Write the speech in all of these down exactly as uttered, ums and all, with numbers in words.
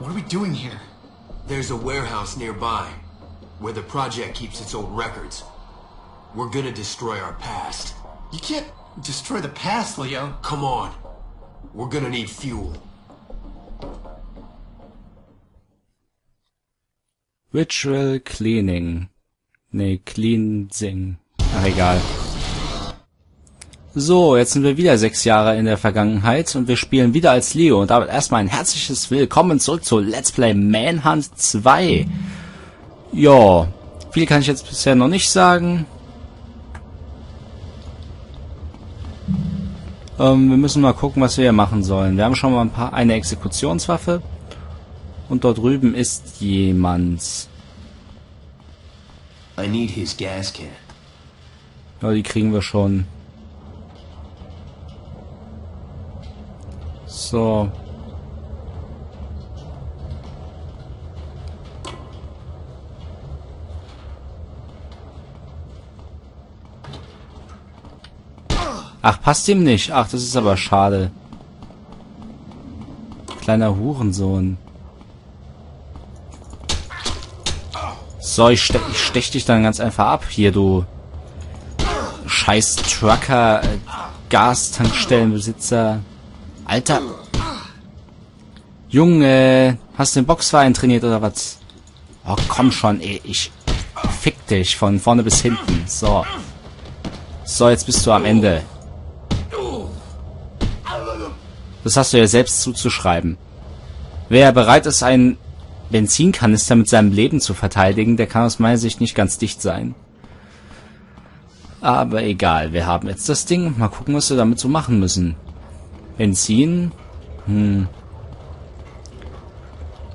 What are we doing here? There's a warehouse nearby, where the project keeps its old records. We're gonna destroy our past. You can't destroy the past, Leo. Come on. We're gonna need fuel. Ritual Cleaning. Ne, Cleansing. Ach, egal. So, jetzt sind wir wieder sechs Jahre in der Vergangenheit und wir spielen wieder als Leo. Und damit erstmal ein herzliches Willkommen zurück zu Let's Play Manhunt zwei. Ja, viel kann ich jetzt bisher noch nicht sagen. Ähm, wir müssen mal gucken, was wir hier machen sollen. Wir haben schon mal ein paar, eine Exekutionswaffe. Und dort drüben ist jemand. I need his gas can. Ja, die kriegen wir schon. So. Ach, passt ihm nicht. Ach, das ist aber schade. Kleiner Hurensohn. So, ich, ste ich stech dich dann ganz einfach ab. Hier, du scheiß Trucker, äh, Gastankstellenbesitzer. Alter. Junge, hast du den Boxverein trainiert oder was? Oh, komm schon, ey. Ich fick dich von vorne bis hinten. So. So, jetzt bist du am Ende. Das hast du ja selbst zuzuschreiben. Wer bereit ist, einen Benzinkanister mit seinem Leben zu verteidigen, der kann aus meiner Sicht nicht ganz dicht sein. Aber egal, wir haben jetzt das Ding. Mal gucken, was wir damit so machen müssen. Benzin. Hm.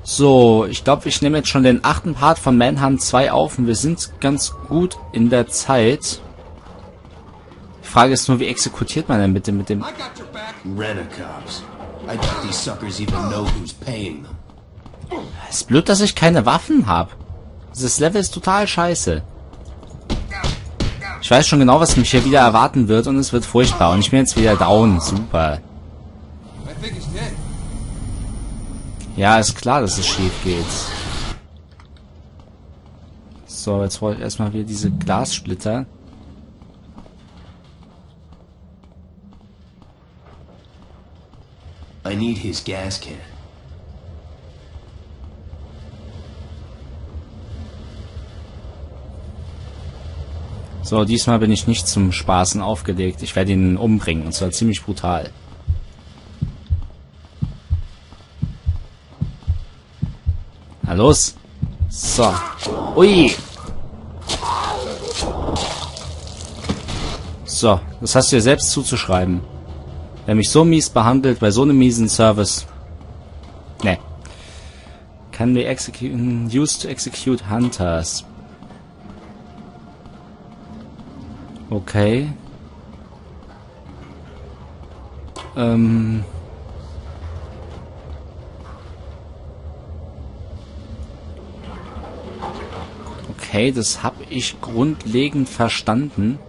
So, ich glaube, ich nehme jetzt schon den achten Part von Manhunt zwei auf und wir sind ganz gut in der Zeit. Die Frage ist nur, wie exekutiert man denn bitte mit dem... Es ist blöd, dass ich keine Waffen habe. Dieses Level ist total scheiße. Ich weiß schon genau, was mich hier wieder erwarten wird und es wird furchtbar. Und ich bin jetzt wieder down. Super. Ja, ist klar, dass es schief geht. So, jetzt wollte ich erstmal wieder diese Glassplitter. I need his gas can. So, diesmal bin ich nicht zum Spaßen aufgelegt. Ich werde ihn umbringen, und zwar ziemlich brutal. Na los. So. Ui. So, das hast du dir selbst zuzuschreiben. Wer mich so mies behandelt, bei so einem miesen Service. Ne. Can be execute, used to execute hunters. Okay. Ähm. Okay, das habe ich grundlegend verstanden.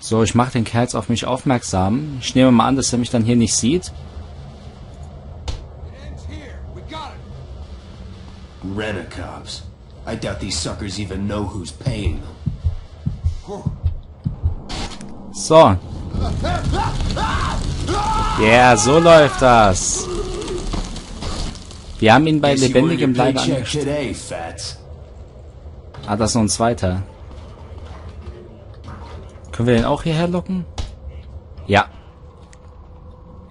So, ich mache den Kerl jetzt auf mich aufmerksam. Ich nehme mal an, dass er mich dann hier nicht sieht. Rent-a-cops. I doubt these suckers even know who's paying them. So. Yeah, so läuft das. Wir haben ihn bei lebendigem Leib angestellt. Ah, das ist noch ein zweiter. Können wir den auch hierher locken? Ja.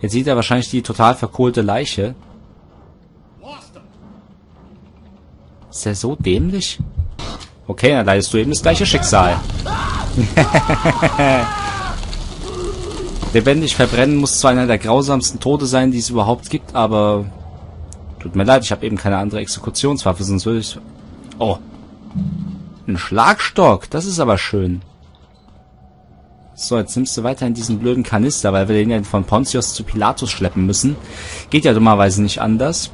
Jetzt sieht er wahrscheinlich die total verkohlte Leiche. Ist er so dämlich? Okay, dann leidest du eben das gleiche Schicksal. Lebendig verbrennen muss zwar einer der grausamsten Tode sein, die es überhaupt gibt, aber... Tut mir leid, ich habe eben keine andere Exekutionswaffe, sonst würde ich... Oh. Ein Schlagstock, das ist aber schön. So, jetzt nimmst du weiter in diesen blöden Kanister, weil wir den ja von Pontius zu Pilatus schleppen müssen. Geht ja dummerweise nicht anders.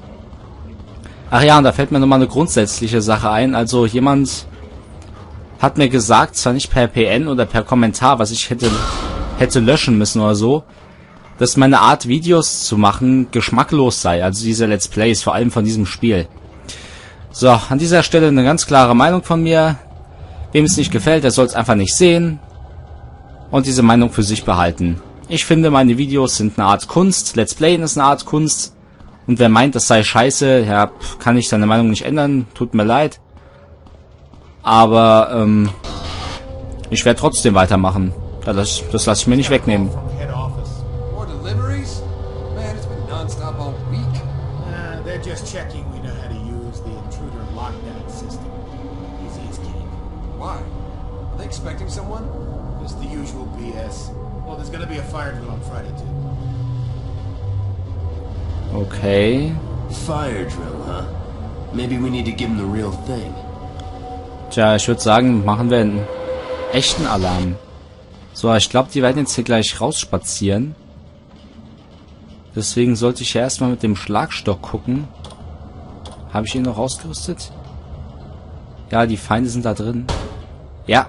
Ach ja, und da fällt mir nochmal eine grundsätzliche Sache ein. Also jemand hat mir gesagt, zwar nicht per P N oder per Kommentar, was ich hätte hätte löschen müssen oder so, dass meine Art, Videos zu machen, geschmacklos sei. Also diese Let's Plays, vor allem von diesem Spiel. So, an dieser Stelle eine ganz klare Meinung von mir. Wem es nicht gefällt, der soll es einfach nicht sehen. Und diese Meinung für sich behalten. Ich finde, meine Videos sind eine Art Kunst. Let's Playen ist eine Art Kunst. Und wer meint, das sei scheiße, ja, kann ich seine Meinung nicht ändern. Tut mir leid. Aber, ähm, ich werde trotzdem weitermachen. Das, das lasse ich mir nicht wegnehmen. Okay. Tja, ich würde sagen, machen wir einen echten Alarm. So, ich glaube, die werden jetzt hier gleich rausspazieren. Deswegen sollte ich ja erstmal mit dem Schlagstock gucken. Habe ich ihn noch ausgerüstet? Ja, die Feinde sind da drin. Ja.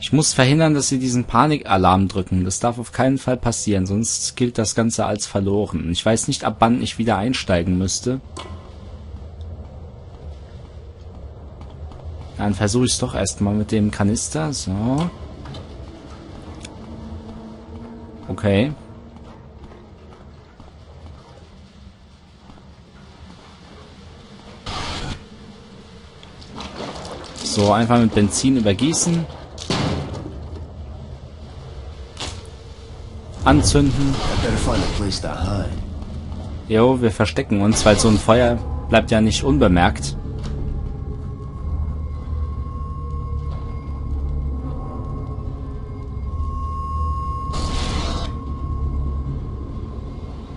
Ich muss verhindern, dass sie diesen Panikalarm drücken. Das darf auf keinen Fall passieren, sonst gilt das Ganze als verloren. Ich weiß nicht, ab wann ich wieder einsteigen müsste. Dann versuche ich es doch erstmal mit dem Kanister. So. Okay. So, einfach mit Benzin übergießen. Anzünden. Jo, wir verstecken uns, weil so ein Feuer bleibt ja nicht unbemerkt.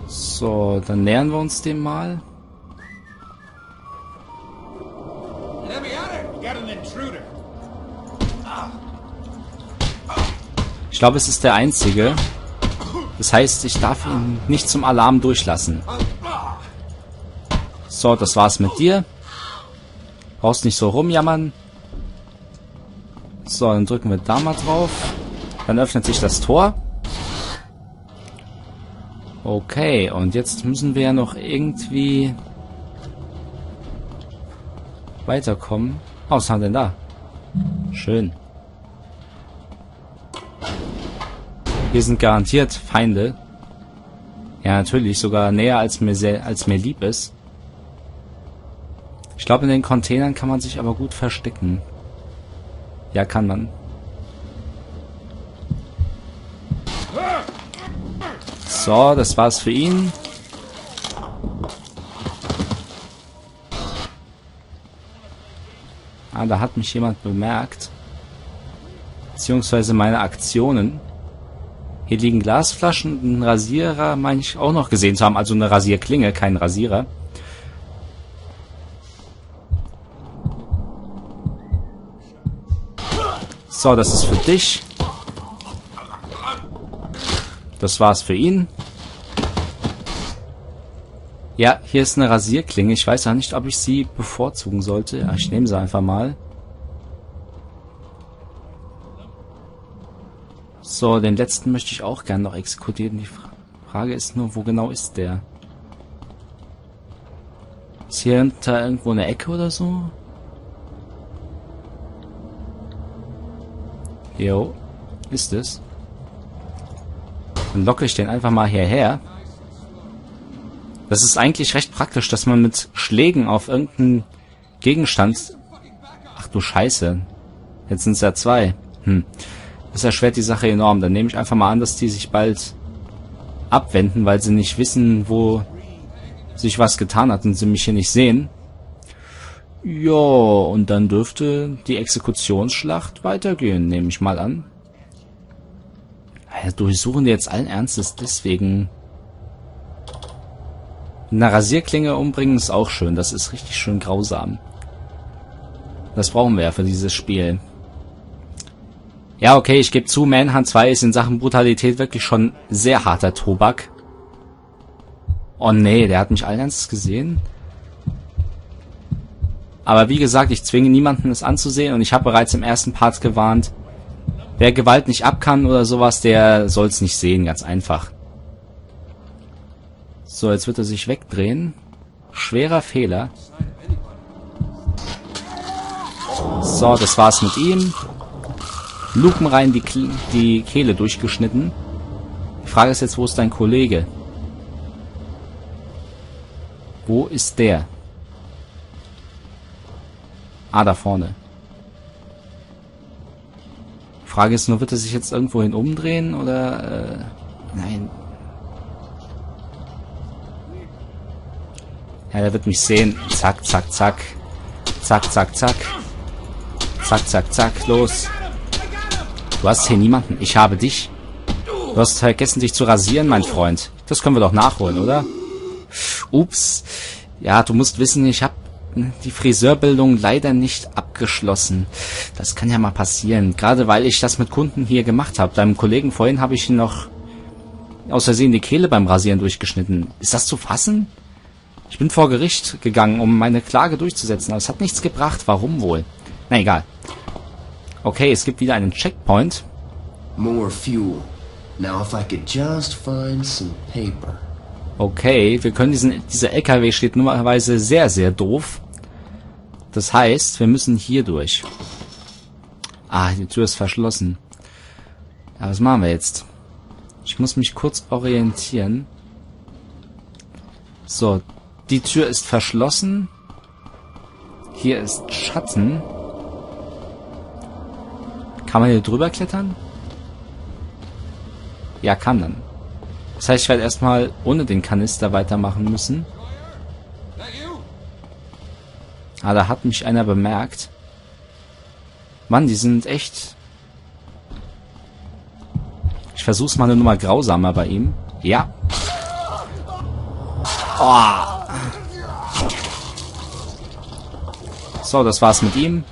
So, dann nähern wir uns dem mal. Ich glaube, es ist der einzige. Das heißt, ich darf ihn nicht zum Alarm durchlassen. So, das war's mit dir. Brauchst nicht so rumjammern. So, dann drücken wir da mal drauf. Dann öffnet sich das Tor. Okay, und jetzt müssen wir ja noch irgendwie weiterkommen. Oh, was haben wir denn da? Schön. Hier sind garantiert Feinde. Ja, natürlich, sogar näher als mir, sehr, als mir lieb ist. Ich glaube, in den Containern kann man sich aber gut verstecken. Ja, kann man. So, das war's für ihn. Ah, da hat mich jemand bemerkt. Beziehungsweise meine Aktionen. Hier liegen Glasflaschen und einen Rasierer, meine ich auch noch gesehen zu haben. Also eine Rasierklinge, kein Rasierer. So, das ist für dich. Das war's für ihn. Ja, hier ist eine Rasierklinge. Ich weiß ja nicht, ob ich sie bevorzugen sollte. Ja, ich nehme sie einfach mal. So, den letzten möchte ich auch gerne noch exekutieren. Die Frage ist nur, wo genau ist der? Ist hier hinter irgendwo eine Ecke oder so? Jo, ist es. Dann locke ich den einfach mal hierher. Das ist eigentlich recht praktisch, dass man mit Schlägen auf irgendeinen Gegenstand... Ach du Scheiße. Jetzt sind es ja zwei. Hm. Das erschwert die Sache enorm. Dann nehme ich einfach mal an, dass die sich bald abwenden, weil sie nicht wissen, wo sich was getan hat und sie mich hier nicht sehen. Jo, und dann dürfte die Exekutionsschlacht weitergehen, nehme ich mal an. Ja, durchsuchen die jetzt allen Ernstes deswegen. Eine Rasierklinge umbringen ist auch schön. Das ist richtig schön grausam. Das brauchen wir ja für dieses Spiel. Ja, okay, ich gebe zu, Manhunt zwei ist in Sachen Brutalität wirklich schon sehr harter Tobak. Oh nee, der hat mich allen Ernstes gesehen. Aber wie gesagt, ich zwinge niemanden, es anzusehen, und ich habe bereits im ersten Part gewarnt, wer Gewalt nicht ab kann oder sowas, der soll es nicht sehen, ganz einfach. So, jetzt wird er sich wegdrehen. Schwerer Fehler. So, das war's mit ihm. Lupen rein, die, die Kehle durchgeschnitten. Die Frage ist jetzt, wo ist dein Kollege? Wo ist der? Ah, da vorne. Frage ist nur, wird er sich jetzt irgendwohin umdrehen oder... Äh, nein. Ja, der wird mich sehen. Zack, zack, zack. Zack, zack, zack. Zack, zack, zack. Los. Du hast hier niemanden. Ich habe dich. Du hast vergessen, dich zu rasieren, mein Freund. Das können wir doch nachholen, oder? Ups. Ja, du musst wissen, ich habe die Friseurbildung leider nicht abgeschlossen. Das kann ja mal passieren. Gerade weil ich das mit Kunden hier gemacht habe. Deinem Kollegen vorhin habe ich ihn noch aus Versehen die Kehle beim Rasieren durchgeschnitten. Ist das zu fassen? Ich bin vor Gericht gegangen, um meine Klage durchzusetzen. Aber es hat nichts gebracht. Warum wohl? Na egal. Okay, es gibt wieder einen Checkpoint. More fuel. Now if I could just find some paper. Okay, wir können diesen, dieser L K W steht normalerweise sehr, sehr doof. Das heißt, wir müssen hier durch. Ah, die Tür ist verschlossen. Ja, was machen wir jetzt? Ich muss mich kurz orientieren. So, die Tür ist verschlossen. Hier ist Schatten. Kann man hier drüber klettern? Ja, kann dann. Das heißt, ich werde erstmal ohne den Kanister weitermachen müssen. Ah, da hat mich einer bemerkt. Mann, die sind echt... Ich versuch's mal eine Nummer grausamer bei ihm. Ja. Oh. So, das war's mit ihm.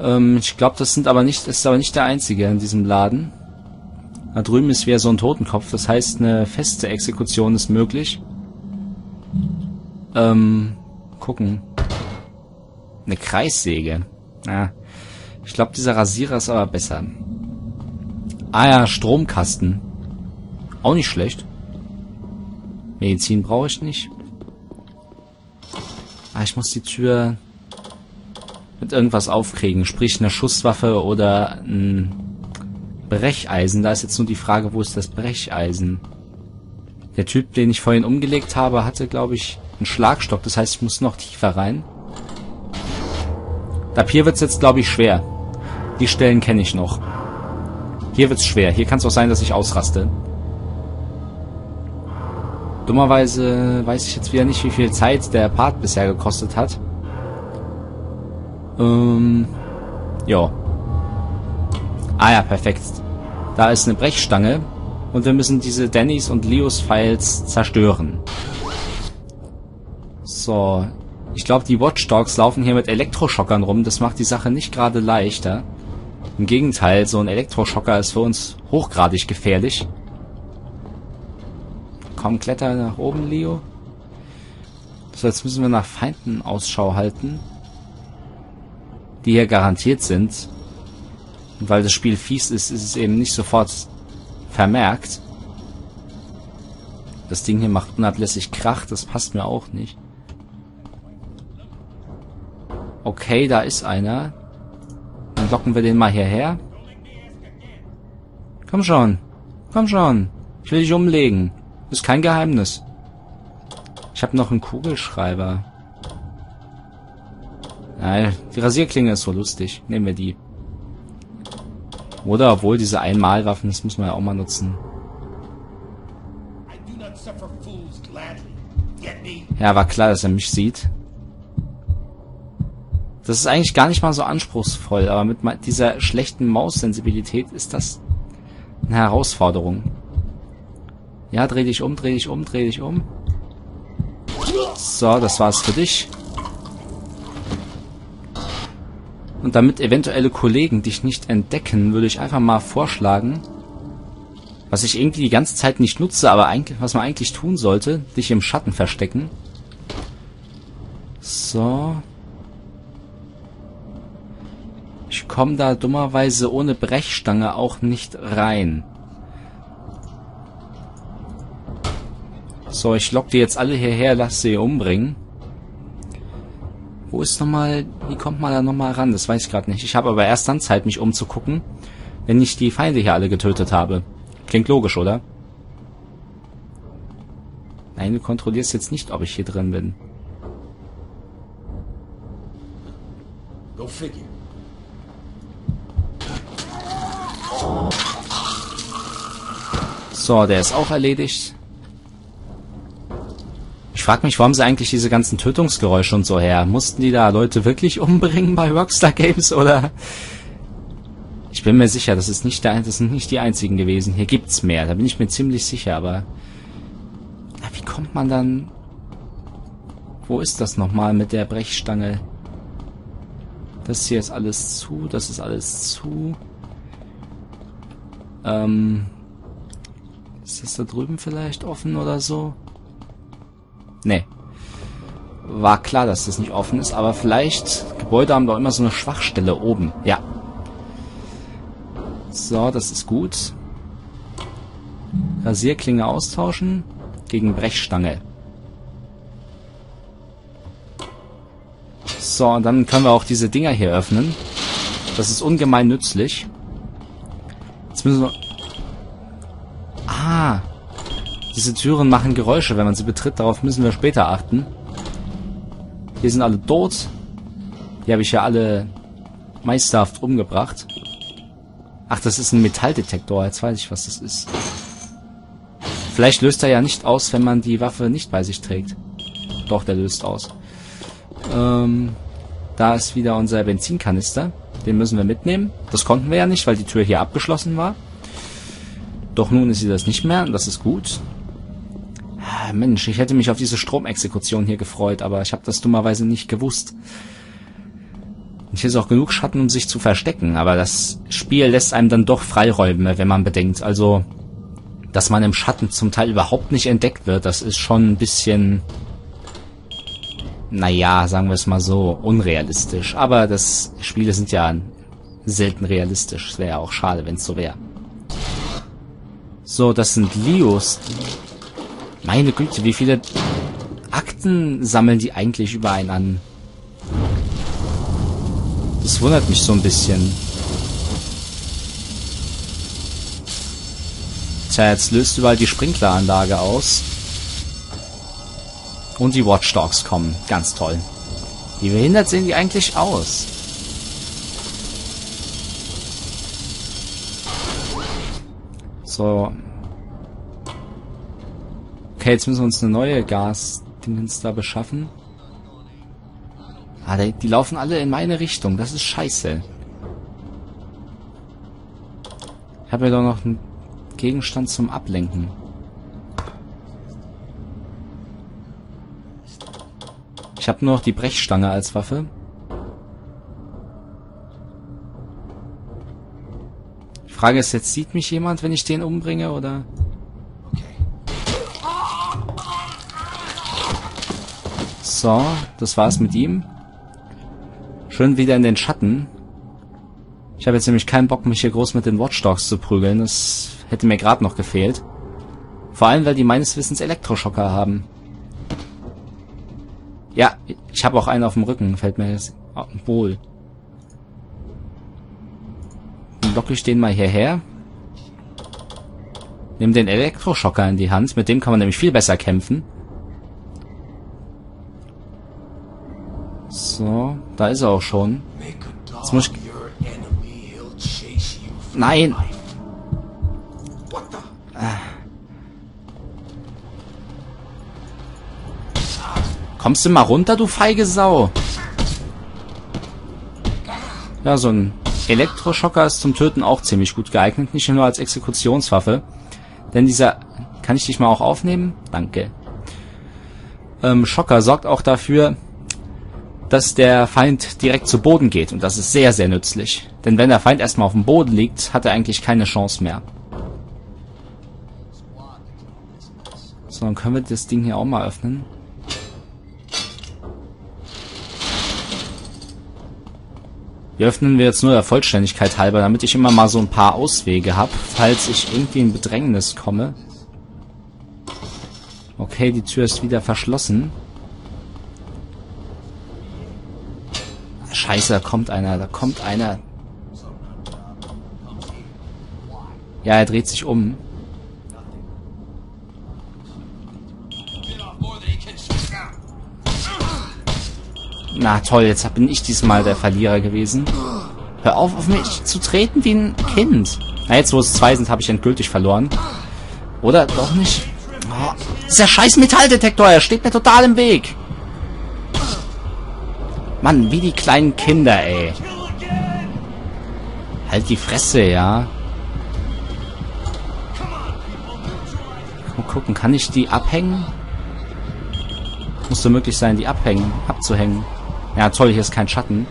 Ähm, ich glaube, das sind aber nicht, das ist aber nicht der einzige in diesem Laden. Da drüben ist wieder so ein Totenkopf, das heißt, eine feste Exekution ist möglich. Ähm, gucken. Eine Kreissäge. Ah, ich glaube, dieser Rasierer ist aber besser. Ah ja, Stromkasten. Auch nicht schlecht. Medizin brauche ich nicht. Ah, ich muss die Tür mit irgendwas aufkriegen, sprich eine Schusswaffe oder ein... Brecheisen, da ist jetzt nur die Frage, wo ist das Brecheisen? Der Typ, den ich vorhin umgelegt habe, hatte, glaube ich, einen Schlagstock. Das heißt, ich muss noch tiefer rein. Ab hier wird es jetzt, glaube ich, schwer. Die Stellen kenne ich noch. Hier wird es schwer. Hier kann es auch sein, dass ich ausraste. Dummerweise weiß ich jetzt wieder nicht, wie viel Zeit der Part bisher gekostet hat. Ähm, ja. Ah ja, perfekt. Da ist eine Brechstange und wir müssen diese Dannys und Leos Files zerstören. So, ich glaube, die Watchdogs laufen hier mit Elektroschockern rum. Das macht die Sache nicht gerade leichter. Im Gegenteil, so ein Elektroschocker ist für uns hochgradig gefährlich. Komm, kletter nach oben, Leo. So, jetzt müssen wir nach Feinden Ausschau halten, die hier garantiert sind. Und weil das Spiel fies ist, ist es eben nicht sofort vermerkt. Das Ding hier macht unablässig Krach, das passt mir auch nicht. Okay, da ist einer. Dann locken wir den mal hierher. Komm schon, komm schon. Ich will dich umlegen. Ist kein Geheimnis. Ich habe noch einen Kugelschreiber. Nein, die Rasierklinge ist so lustig. Nehmen wir die. Oder obwohl diese Einmalwaffen, das muss man ja auch mal nutzen. Ja, war klar, dass er mich sieht. Das ist eigentlich gar nicht mal so anspruchsvoll, aber mit dieser schlechten Maussensibilität ist das eine Herausforderung. Ja, dreh dich um, dreh dich um, dreh dich um. So, das war's für dich. Und damit eventuelle Kollegen dich nicht entdecken, würde ich einfach mal vorschlagen, was ich irgendwie die ganze Zeit nicht nutze, aber eigentlich, was man eigentlich tun sollte, dich im Schatten verstecken. So. Ich komme da dummerweise ohne Brechstange auch nicht rein. So, ich lock die jetzt alle hierher, lass sie umbringen. Wo ist nochmal... Wie kommt man da nochmal ran? Das weiß ich gerade nicht. Ich habe aber erst dann Zeit, mich umzugucken, wenn ich die Feinde hier alle getötet habe. Klingt logisch, oder? Nein, du kontrollierst jetzt nicht, ob ich hier drin bin. Go figure. So, der ist auch erledigt. Ich frage mich, warum sie eigentlich diese ganzen Tötungsgeräusche und so her? Mussten die da Leute wirklich umbringen bei Rockstar Games, oder? Ich bin mir sicher, das ist nicht der, das sind nicht die einzigen gewesen. Hier gibt's mehr, da bin ich mir ziemlich sicher, aber... Na, wie kommt man dann... Wo ist das nochmal mit der Brechstange? Das hier ist alles zu, das ist alles zu. Ähm... Ist das da drüben vielleicht offen oder so? Nee. War klar, dass das nicht offen ist, aber vielleicht... Gebäude haben doch immer so eine Schwachstelle oben. Ja. So, das ist gut. Rasierklinge austauschen gegen Brechstange. So, und dann können wir auch diese Dinger hier öffnen. Das ist ungemein nützlich. Jetzt müssen wir... Ah... Diese Türen machen Geräusche, wenn man sie betritt. Darauf müssen wir später achten. Hier sind alle tot. Die habe ich ja alle meisterhaft umgebracht. Ach, das ist ein Metalldetektor. Jetzt weiß ich, was das ist. Vielleicht löst er ja nicht aus, wenn man die Waffe nicht bei sich trägt. Doch, der löst aus. Ähm, da ist wieder unser Benzinkanister. Den müssen wir mitnehmen. Das konnten wir ja nicht, weil die Tür hier abgeschlossen war. Doch nun ist sie das nicht mehr und das ist gut. Mensch, ich hätte mich auf diese Stromexekution hier gefreut, aber ich habe das dummerweise nicht gewusst. Und hier ist auch genug Schatten, um sich zu verstecken, aber das Spiel lässt einem dann doch Freiräume, wenn man bedenkt. Also, dass man im Schatten zum Teil überhaupt nicht entdeckt wird, das ist schon ein bisschen, naja, sagen wir es mal so, unrealistisch. Aber das Spiele sind ja selten realistisch. Wäre ja auch schade, wenn es so wäre. So, das sind Leos. Meine Güte, wie viele Akten sammeln die eigentlich über einen an? Das wundert mich so ein bisschen. Tja, jetzt löst überall die Sprinkleranlage aus. Und die Watch Dogs kommen. Ganz toll. Wie behindert sehen die eigentlich aus? So. Okay, jetzt müssen wir uns eine neue Gasdingens da beschaffen. Ah, die laufen alle in meine Richtung. Das ist scheiße. Ich habe ja doch noch einen Gegenstand zum Ablenken. Ich habe nur noch die Brechstange als Waffe. Die Frage ist jetzt, sieht mich jemand, wenn ich den umbringe, oder... So, das war's mit ihm. Schön wieder in den Schatten. Ich habe jetzt nämlich keinen Bock, mich hier groß mit den Watch Dogs zu prügeln. Das hätte mir gerade noch gefehlt. Vor allem, weil die meines Wissens Elektroschocker haben. Ja, ich habe auch einen auf dem Rücken. Fällt mir jetzt wohl. Dann locke ich den mal hierher. Nimm den Elektroschocker in die Hand. Mit dem kann man nämlich viel besser kämpfen. So, da ist er auch schon. Jetzt muss ich... Nein! Kommst du mal runter, du feige Sau? Ja, so ein Elektroschocker ist zum Töten auch ziemlich gut geeignet. Nicht nur als Exekutionswaffe. Denn dieser... Kann ich dich mal auch aufnehmen? Danke. Ähm, Schocker sorgt auch dafür... dass der Feind direkt zu Boden geht. Und das ist sehr, sehr nützlich. Denn wenn der Feind erstmal auf dem Boden liegt, hat er eigentlich keine Chance mehr. So, dann können wir das Ding hier auch mal öffnen. Die öffnen wir jetzt nur der Vollständigkeit halber, damit ich immer mal so ein paar Auswege habe, falls ich irgendwie in Bedrängnis komme. Okay, die Tür ist wieder verschlossen. Scheiße, da kommt einer, da kommt einer. Ja, er dreht sich um. Na toll, jetzt bin ich diesmal der Verlierer gewesen. Hör auf, auf mich zu treten wie ein Kind. Na, jetzt wo es zwei sind, habe ich endgültig verloren. Oder? Doch nicht. Oh, dieser scheiß Metalldetektor, er steht mir total im Weg. Mann, wie die kleinen Kinder, ey. Halt die Fresse, ja. Mal gucken, kann ich die abhängen? Musste möglich sein, die abhängen, abzuhängen. Ja, toll, hier ist kein Schatten.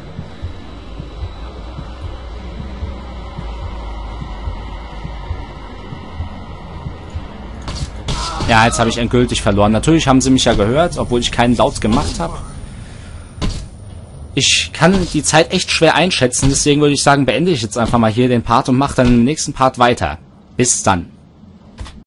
Ja, jetzt habe ich endgültig verloren. Natürlich haben sie mich ja gehört, obwohl ich keinen Laut gemacht habe. Ich kann die Zeit echt schwer einschätzen, deswegen würde ich sagen, beende ich jetzt einfach mal hier den Part und mache dann im nächsten Part weiter. Bis dann.